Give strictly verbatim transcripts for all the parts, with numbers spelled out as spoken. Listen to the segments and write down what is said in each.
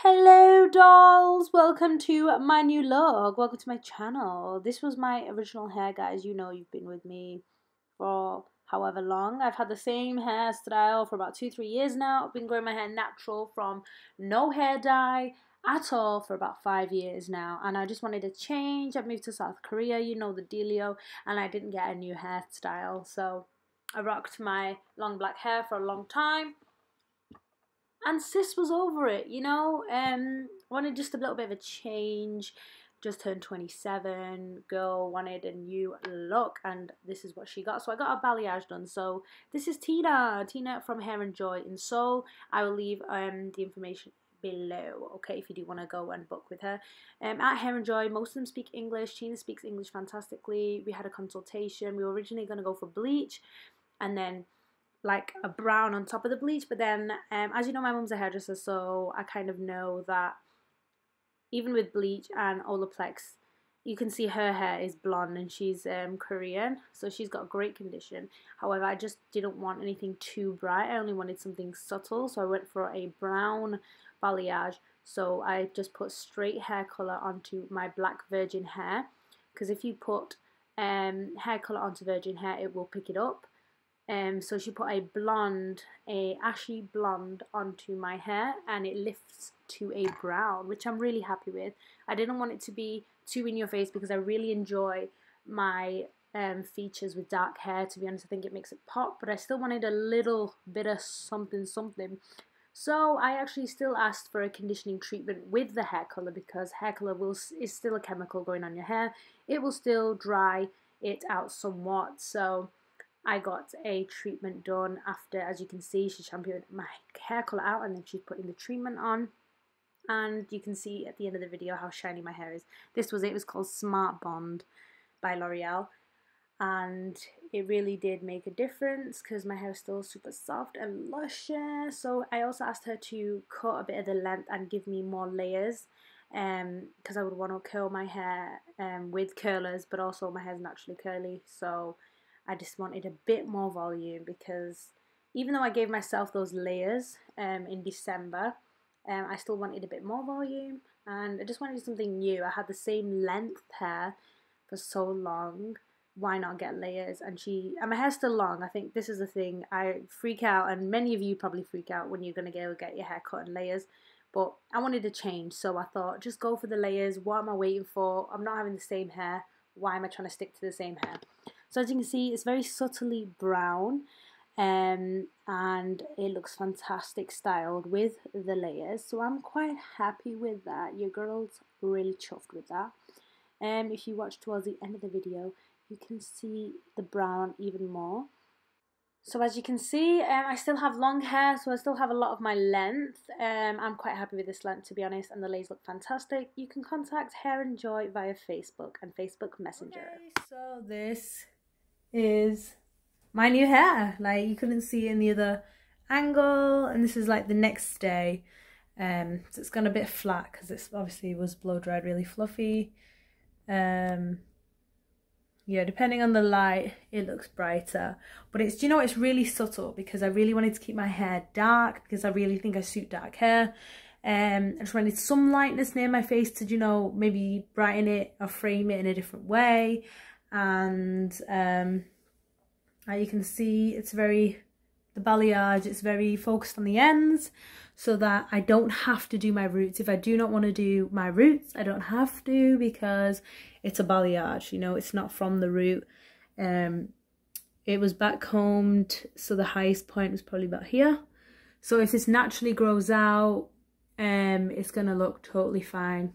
Hello dolls, welcome to my new look, welcome to my channel. This was my original hair, guys. You know, you've been with me for however long. I've had the same hairstyle for about two three years now. I've been growing my hair natural from no hair dye at all for about five years now, and I just wanted a change. I moved to South Korea, you know the dealio, and I didn't get a new hairstyle, so I rocked my long black hair for a long time. And sis was over it, you know, um, wanted just a little bit of a change, just turned twenty-seven, girl wanted a new look, and this is what she got. So I got a balayage done. So this is Tina, Tina from Hair and Joy in Seoul. I will leave um, the information below, okay, if you do want to go and book with her. Um, at Hair and Joy, most of them speak English. Tina speaks English fantastically. We had a consultation. We were originally going to go for bleach and then like a brown on top of the bleach, but then um, as you know, my mum's a hairdresser, so I kind of know that even with bleach and Olaplex, you can see her hair is blonde and she's um, Korean, so she's got great condition. However, I just didn't want anything too bright. I only wanted something subtle, so I went for a brown balayage. So I just put straight hair colour onto my black virgin hair, because if you put um, hair colour onto virgin hair, it will pick it up. Um, so she put a blonde, a ashy blonde onto my hair, and it lifts to a brown, which I'm really happy with. I didn't want it to be too in your face because I really enjoy my um, features with dark hair. To be honest, I think it makes it pop, but I still wanted a little bit of something something. So I actually still asked for a conditioning treatment with the hair colour, because hair colour will, is still a chemical going on your hair. It will still dry it out somewhat, so I got a treatment done after. As you can see, she shampooed my hair colour out and then she's putting the treatment on, and you can see at the end of the video how shiny my hair is. This was it, it was called Smart Bond by L'Oreal, and it really did make a difference because my hair is still super soft and luscious. So I also asked her to cut a bit of the length and give me more layers, um, because I would want to curl my hair um, with curlers, but also my hair is naturally curly, so I just wanted a bit more volume. Because even though I gave myself those layers um, in December, um, I still wanted a bit more volume, and I just wanted something new. I had the same length hair for so long, why not get layers? And she, and my hair's still long. I think this is the thing, I freak out, and many of you probably freak out when you're going to go get your hair cut in layers, but I wanted to change, so I thought just go for the layers. What am I waiting for? I'm not having the same hair, why am I trying to stick to the same hair? So as you can see, it's very subtly brown, um, and it looks fantastic styled with the layers. So I'm quite happy with that. Your girl's really chuffed with that. And um, if you watch towards the end of the video, you can see the brown even more. So as you can see, um, I still have long hair, so I still have a lot of my length. Um, I'm quite happy with this length, to be honest, and the layers look fantastic. You can contact Hair and Joy via Facebook and Facebook Messenger. Okay, so this is my new hair. Like, you couldn't see it in the other angle, and this is like the next day. Um, so it's gone a bit flat because it's obviously was blow dried really fluffy. Um, yeah, depending on the light, it looks brighter, but it's, you know, it's really subtle because I really wanted to keep my hair dark because I really think I suit dark hair. Um, I just wanted some lightness near my face to, you know, maybe brighten it or frame it in a different way. And um you can see it's very, the balayage, it's very focused on the ends, so that I don't have to do my roots. If I do not want to do my roots, I don't have to, because it's a balayage, you know, it's not from the root. Um it was back combed, so the highest point was probably about here. So if this naturally grows out, um it's gonna look totally fine.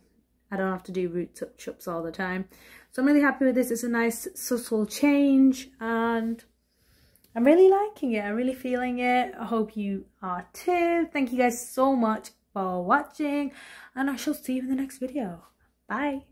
I don't have to do root touch-ups all the time. So I'm really happy with this. It's a nice subtle change, and I'm really liking it. I'm really feeling it. I hope you are too. Thank you guys so much for watching, and I shall see you in the next video. Bye.